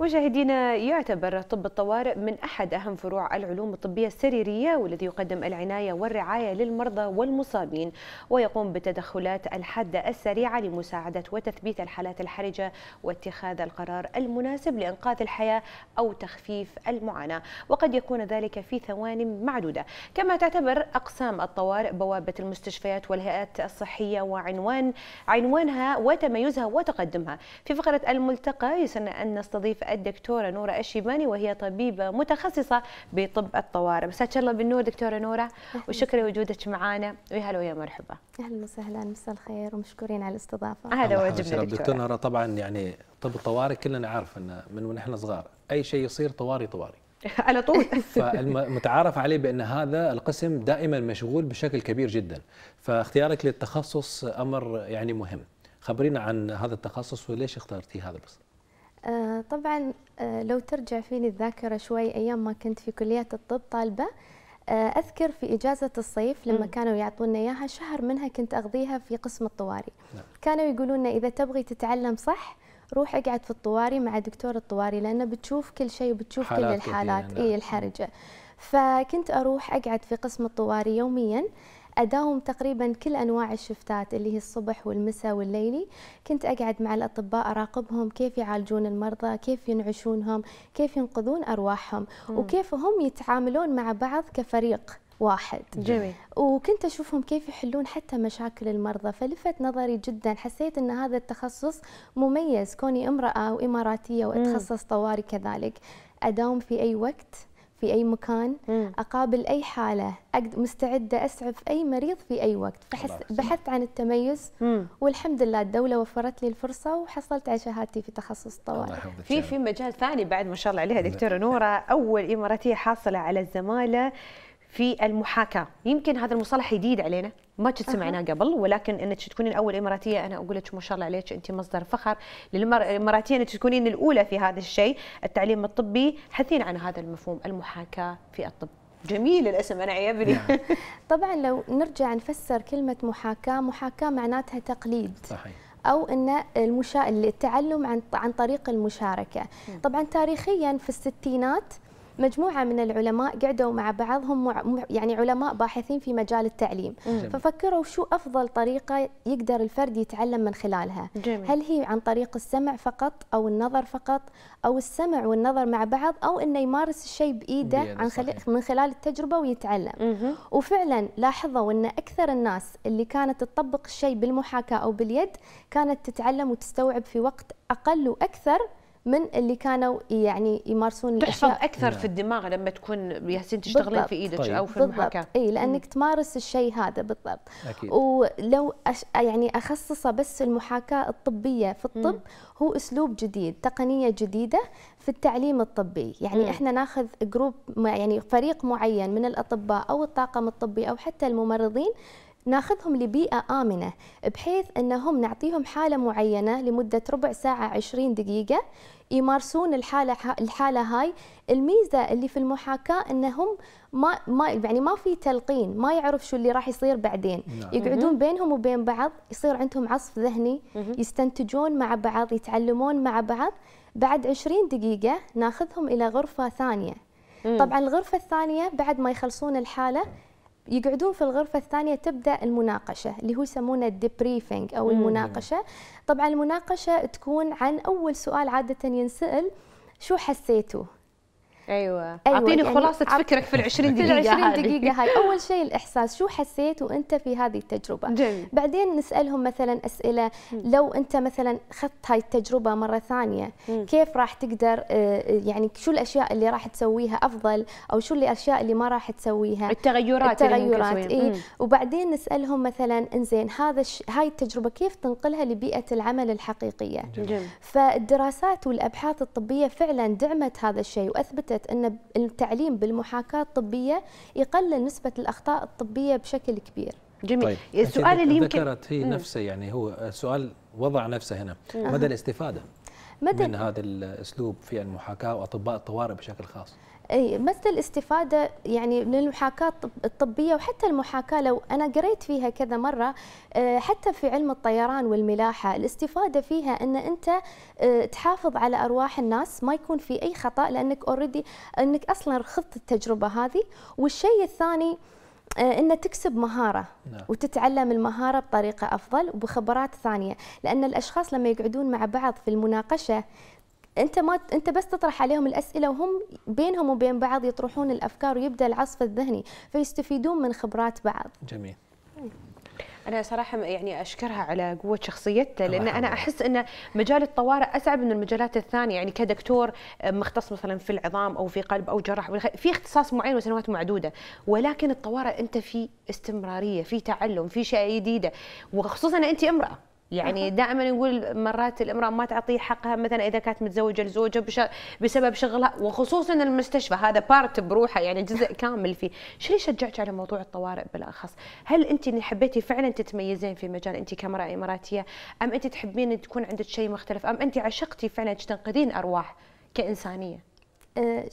مشاهدينا، يعتبر طب الطوارئ من أحد أهم فروع العلوم الطبية السريرية، والذي يقدم العناية والرعاية للمرضى والمصابين، ويقوم بالتدخلات الحادة السريعة لمساعدة وتثبيت الحالات الحرجة واتخاذ القرار المناسب لإنقاذ الحياة أو تخفيف المعاناة، وقد يكون ذلك في ثوان معدودة. كما تعتبر أقسام الطوارئ بوابة المستشفيات والهيئات الصحية وعنوانها وتميزها وتقدمها. في فقرة الملتقى يسن أن نستضيف الدكتورة نورة الشيباني، وهي طبيبة متخصصة بطب الطوارئ. مساك الله بالنور دكتورة نورة، وشكرا لوجودك معنا، ويا هلا ويا مرحبا. اهلا وسهلا، مساء الخير ومشكورين على الاستضافة. هذا واجبنا دكتورة نورة. طبعا يعني طب الطوارئ كلنا نعرف انه من ونحن صغار اي شيء يصير طوارئ على طول، فالمتعارف عليه بان هذا القسم دائما مشغول بشكل كبير جدا، فاختيارك للتخصص امر يعني مهم. خبرينا عن هذا التخصص وليش اخترتي هذا بس؟ طبعا لو ترجع فيني الذاكرة شوي أيام ما كنت في كلية الطب طالبة، أذكر في إجازة الصيف لما كانوا يعطونا إياها شهر منها كنت أقضيها في قسم الطوارئ. كانوا يقولون إذا تبغي تتعلم صح روح اقعد في الطوارئ مع دكتور الطوارئ، لأنه بتشوف كل شيء وبتشوف كل الحالات الحرجة. فكنت أروح أقعد في قسم الطوارئ يوميا، أداوم تقريبا كل أنواع الشفتات اللي هي الصبح والمساء والليلي. كنت أقعد مع الأطباء أراقبهم كيف يعالجون المرضى، كيف ينعشونهم، كيف ينقذون أرواحهم، وكيف هم يتعاملون مع بعض كفريق واحد. جميل. وكنت أشوفهم كيف يحلون حتى مشاكل المرضى، فلفت نظري جدا. حسيت أن هذا التخصص مميز، كوني امرأة وإماراتية وأتخصص طوارئ كذلك، أداوم في أي وقت في أي مكان، أقابل أي حالة، مستعدة أسعف أي مريض في أي وقت. بحثت عن التميز، والحمد لله الدولة وفرت لي الفرصة وحصلت على شهادتي في تخصص الطوارئ. في مجال ثاني بعد ما شاء الله عليها دكتورة نورة، أول إماراتية حاصلة على الزمالة في المحاكاة. يمكن هذا المصطلح جديد علينا، ما كنت سمعناه قبل، ولكن انك تكونين اول اماراتيه، انا اقول لك ما شاء الله عليك، انت مصدر فخر للاماراتيه انك تكونين الاولى في هذا الشيء. التعليم الطبي، حثينا عن هذا المفهوم، المحاكاه في الطب. جميل الاسم، انا عيبني. طبعا لو نرجع نفسر كلمه محاكاه، محاكاه معناتها تقليد. صحيح. أو أن التعلم عن طريق المشاركه. طبعا تاريخيا في الستينات مجموعة من العلماء قعدوا مع بعضهم، يعني علماء باحثين في مجال التعليم، ففكروا شو أفضل طريقة يقدر الفرد يتعلم من خلالها. جميل. هل هي عن طريق السمع فقط، أو النظر فقط، أو السمع والنظر مع بعض، أو أنه يمارس الشيء بإيده من خلال التجربة ويتعلم. وفعلا لاحظوا أن أكثر الناس اللي كانت تطبق الشيء بالمحاكاة أو باليد كانت تتعلم وتستوعب في وقت أقل وأكثر من اللي كانوا يعني يمارسون الاشياء. تحفظ اكثر في الدماغ لما تكون ياسين تشتغلين في ايدك. طيب. او في المحاكاه. اي لانك تمارس الشيء هذا بالضبط. أكيد. ولو يعني اخصصه بس المحاكاه الطبيه في الطب، هو اسلوب جديد، تقنيه جديده في التعليم الطبي. يعني احنا ناخذ جروب، يعني فريق معين من الاطباء او الطاقم الطبي او حتى الممرضين، ناخذهم لبيئة آمنة، بحيث أنهم نعطيهم حالة معينة لمدة ربع ساعة 20 دقيقة يمارسون الحالة هاي. الميزة اللي في المحاكاة أنهم ما في تلقين، ما يعرف شو اللي راح يصير بعدين. يقعدون بينهم وبين بعض، يصير عندهم عصف ذهني، يستنتجون مع بعض، يتعلمون مع بعض. بعد 20 دقيقة ناخذهم إلى غرفة ثانية. طبعا الغرفة الثانية بعد ما يخلصون الحالة يقعدون في الغرفة الثانية، تبدأ المناقشة اللي هو يسمونه الديبريفينج أو المناقشة. طبعا المناقشة تكون عن أول سؤال عادة ينسأل، شو حسيتوا؟ أيوة. أعطيني يعني خلاصة فكرك في العشرين دقيقة، في العشرين دقيقة هاي. أول شيء الإحساس، شو حسيت وأنت في هذه التجربة. جميل. بعدين نسألهم مثلا أسئلة، لو أنت مثلا خدت هاي التجربة مرة ثانية، كيف راح تقدر، يعني شو الأشياء اللي راح تسويها أفضل، أو شو الأشياء اللي ما راح تسويها، التغيرات إيه. وبعدين نسألهم مثلا إنزين هاي التجربة كيف تنقلها لبيئة العمل الحقيقية. جميل. فالدراسات والأبحاث الطبية فعلا دعمت هذا الشيء، وأثبتت أن التعليم بالمحاكاة الطبية يقلل نسبة الأخطاء الطبية بشكل كبير. جميل. طيب. السؤال اللي يمكن ذكرت هي نفسه، يعني هو سؤال وضع نفسه هنا، مدى الاستفادة؟ من هذا الأسلوب في المحاكاة وأطباء الطوارئ بشكل خاص؟ أي مثل الاستفادة يعني من المحاكاة الطبية، وحتى المحاكاة لو أنا قريت فيها كذا مرة حتى في علم الطيران والملاحة الاستفادة فيها أن أنت تحافظ على أرواح الناس، ما يكون في أي خطأ لأنك أوريدي أنك أصلا خضت التجربة هذه. والشيء الثاني إن تكسب مهارة وتتعلم المهارة بطريقة أفضل وبخبرات ثانية، لأن الأشخاص لما يقعدون مع بعض في المناقشة انت بس تطرح عليهم الاسئله وهم بينهم وبين بعض يطرحون الافكار ويبدا العصف الذهني فيستفيدون من خبرات بعض. جميل. انا صراحه يعني اشكرها على قوه شخصيتها، لان انا احس ان مجال الطوارئ اصعب من المجالات الثانيه، يعني كدكتور مختص مثلا في العظام او في قلب او جراحه في اختصاص معين وسنوات معدوده، ولكن الطوارئ انت في استمراريه، في تعلم، في شيء جديده، وخصوصا انت امراه. يعني دائما نقول مرات الامراه ما تعطيه حقها مثلا اذا كانت متزوجه لزوجها بسبب شغلها، وخصوصا المستشفى هذا بارت بروحه يعني جزء كامل فيه. شو اللي شجعك على موضوع الطوارئ بالاخص؟ هل انت اللي حبيتي فعلا تتميزين في مجال انت كامراه اماراتيه، ام انت تحبين تكون عندك شيء مختلف، ام انت عشقتي فعلا تنقذين ارواح كانسانيه؟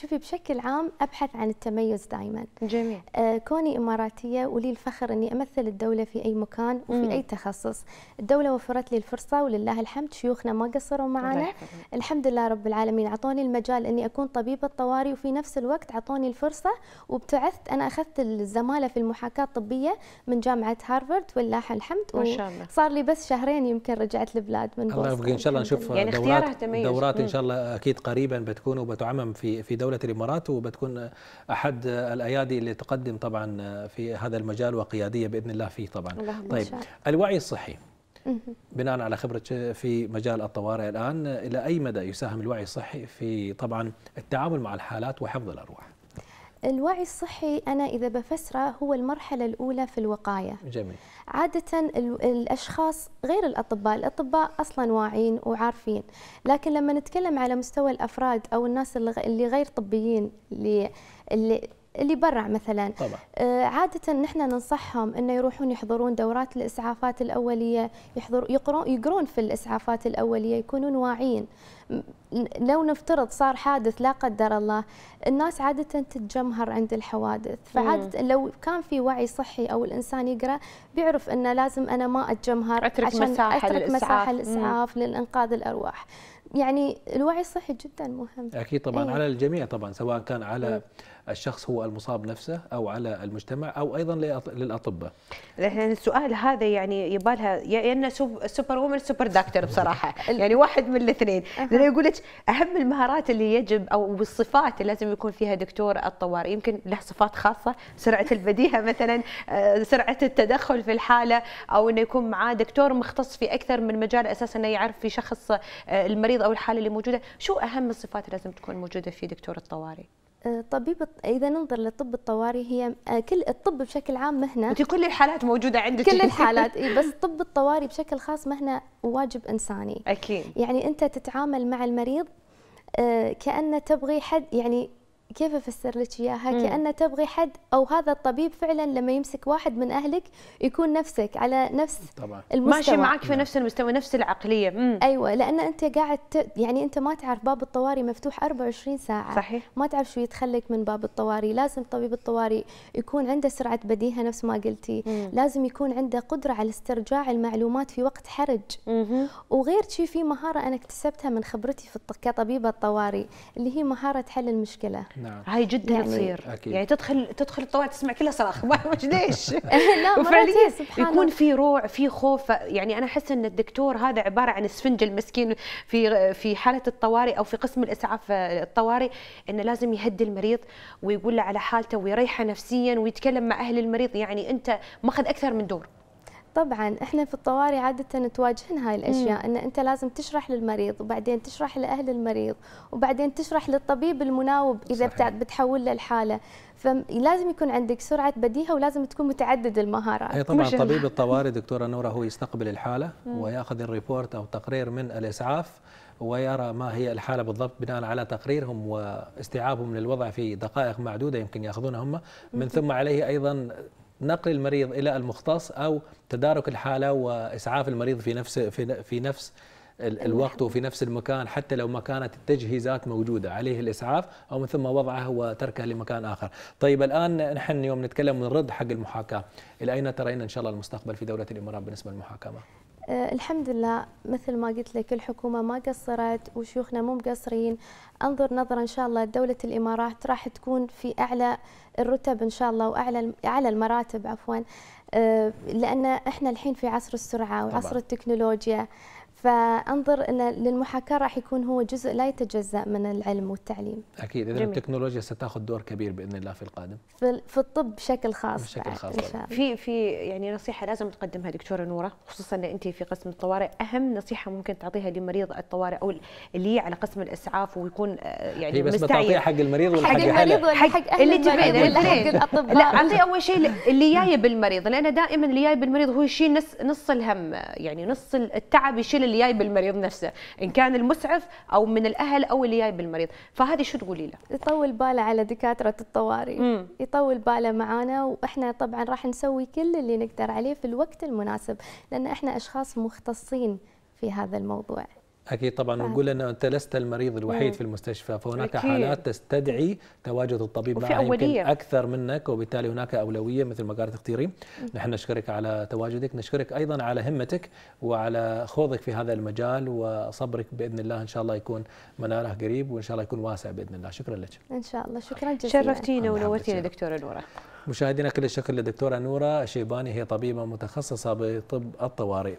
شوفي بشكل عام أبحث عن التميز دائما. جميل. كوني إماراتية ولي الفخر أني أمثل الدولة في أي مكان وفي أي تخصص. الدولة وفرت لي الفرصة ولله الحمد، شيوخنا ما قصروا معنا الحمد لله رب العالمين، عطوني المجال أني أكون طبيبة طوارئ وفي نفس الوقت عطوني الفرصة وابتعثت. أنا أخذت الزمالة في المحاكاة الطبية من جامعة هارفارد ولله الحمد، وصار لي بس شهرين يمكن رجعت البلاد من بوسطن. الله يبقى إن شاء الله نشوف يعني دورات إن شاء الله أكيد قريبا بتكون وبتعمم في دولة الإمارات، وبتكون أحد الأيادي اللي تقدم طبعا في هذا المجال وقيادية بإذن الله فيه طبعا. طيب الوعي الصحي بناء على خبرتك في مجال الطوارئ الآن، إلى أي مدى يساهم الوعي الصحي في طبعا التعامل مع الحالات وحفظ الأرواح؟ الوعي الصحي أنا إذا بفسره هو المرحلة الأولى في الوقاية. جميل. عادة الأشخاص غير الأطباء أصلا واعين وعارفين، لكن لما نتكلم على مستوى الأفراد أو الناس اللي غير طبيين اللي برع مثلا طبعا. عادة نحن ننصحهم أن يروحون يحضرون دورات الإسعافات الأولية، يقرون في الإسعافات الأولية، يكونون واعيين. لو نفترض صار حادث لا قدر الله، الناس عادة تتجمهر عند الحوادث، فعادة لو كان في وعي صحي أو الإنسان يقرأ بيعرف أنه لازم أنا ما أتجمهر، أترك مساحة للإسعاف لإنقاذ الأرواح. يعني الوعي الصحي جدا مهم أكيد طبعا. على الجميع طبعا، سواء كان على الشخص هو المصاب نفسه أو على المجتمع أو أيضا للأطباء. لأن السؤال هذا يعني يبالها يا إنه سوبر وومن سوبر دكتور بصراحة يعني واحد من الاثنين. لأنه يقول لك أهم المهارات اللي يجب أو الصفات اللي لازم يكون فيها دكتور الطوارئ، يمكن له صفات خاصة، سرعة البديهة مثلا، سرعة التدخل في الحالة، أو إنه يكون معاه دكتور مختص في أكثر من مجال أساسا إنه يعرف في شخص المريض أو الحالة اللي موجودة. شو أهم الصفات اللي لازم تكون موجودة في دكتور الطوارئ؟ طبيب إذا ننظر لطب الطوارئ، هي كل الطب بشكل عام مهنة، كل الحالات موجودة عندك، كل الحالات بس طب الطوارئ بشكل خاص مهنة واجب إنساني أكيد. يعني أنت تتعامل مع المريض كأنه تبغي حد، يعني كيف أفسر لك إياها، كأنه تبغي حد أو هذا الطبيب فعلا لما يمسك واحد من أهلك يكون نفسك على نفس طبعا. المستوى ماشي معك في نفس المستوى، نفس العقلية. أيوة، لأن أنت قاعد يعني أنت ما تعرف، باب الطوارئ مفتوح 24 ساعة صحيح. ما تعرف شو يدخلك من باب الطوارئ. لازم طبيب الطوارئ يكون عنده سرعة بديهة نفس ما قلتي، لازم يكون عنده قدرة على استرجاع المعلومات في وقت حرج. وغير شيء في مهارة أنا اكتسبتها من خبرتي كطبيبة الطوارئ اللي هي مهارة حل المشكلة. نعم. هاي جدا يعني تصير أكيد. يعني تدخل الطوارئ تسمع كلها صراخ ما ليش وفعليا يكون في روع، في خوف. يعني انا احس ان الدكتور هذا عباره عن اسفنج المسكين في حاله الطوارئ او في قسم الاسعاف الطوارئ، انه لازم يهدي المريض ويقول له على حالته ويريحه نفسيا ويتكلم مع اهل المريض. يعني انت ماخذ اكثر من دور طبعا. احنا في الطوارئ عاده تواجهن هاي الاشياء، ان انت لازم تشرح للمريض وبعدين تشرح لاهل المريض وبعدين تشرح للطبيب المناوب اذا بتحول له الحاله، فلازم يكون عندك سرعه بديهه ولازم تكون متعدد المهارات. اي طبعا طبيب الطوارئ دكتوره نوره هو يستقبل الحاله وياخذ الريبورت او تقرير من الاسعاف ويرى ما هي الحالة بالضبط بناء على تقريرهم واستيعابهم للوضع في دقائق معدودة يمكن يأخذونها هم، من ثم عليه أيضا نقل المريض إلى المختص أو تدارك الحالة وإسعاف المريض في نفس الوقت وفي نفس المكان، حتى لو ما كانت التجهيزات موجودة عليه الإسعاف أو من ثم وضعه وتركه لمكان آخر. طيب الآن نحن يوم نتكلم ونرد حق المحاكاة، إلى أين ترين إن شاء الله المستقبل في دولة الإمارات بالنسبة للمحاكمة؟ الحمد لله مثل ما قلت لك الحكومة ما قصرت وشيوخنا مو مقصرين، أنظر نظرة إن شاء الله دولة الإمارات راح تكون في أعلى الرتب إن شاء الله وأعلى المراتب عفوا، لأن إحنا الحين في عصر السرعة وعصر طبعا. التكنولوجيا، فانظر ان للمحاكاه راح يكون هو جزء لا يتجزا من العلم والتعليم. اكيد اذا التكنولوجيا ستاخذ دور كبير باذن الله في القادم. في الطب بشكل خاص. بشكل خاص. إن شاء الله. في يعني نصيحه لازم تقدمها دكتوره نوره، خصوصا ان انت في قسم الطوارئ، اهم نصيحه ممكن تعطيها لمريض الطوارئ او اللي على قسم الاسعاف ويكون يعني مستعجل. بس بتعطيها حق المريض ولا حق المريض ولا حق اهل المريض؟ لا اعطيه اول شيء اللي جاي بالمريض، لان دائما اللي جاي بالمريض هو يشيل نص الهم، يعني نص التعب يشيل اللي جاي بالمريض نفسه، ان كان المسعف او من الاهل او اللي جاي بالمريض. فهذه شو تقولي له؟ يطول باله على دكاتره الطوارئ، يطول باله معانا، واحنا طبعا راح نسوي كل اللي نقدر عليه في الوقت المناسب، لان احنا اشخاص مختصين في هذا الموضوع. أكيد طبعاً، ونقول أن أنت لست المريض الوحيد في المستشفى، فهناك أكيد حالات تستدعي تواجد الطبيب معها يمكن أكثر منك، وبالتالي هناك أولوية مثل ما قالت اختيري. نحن نشكرك على تواجدك، نشكرك أيضاً على همتك وعلى خوضك في هذا المجال وصبرك، بإذن الله إن شاء الله يكون مناره قريب وإن شاء الله يكون واسع بإذن الله. شكراً لك. إن شاء الله، شكراً جزيلاً، شرفتينا ونورتينا دكتورة نورة. مشاهدينا كل الشكر للدكتورة نورة الشيباني، هي طبيبة متخصصة بطب الطوارئ.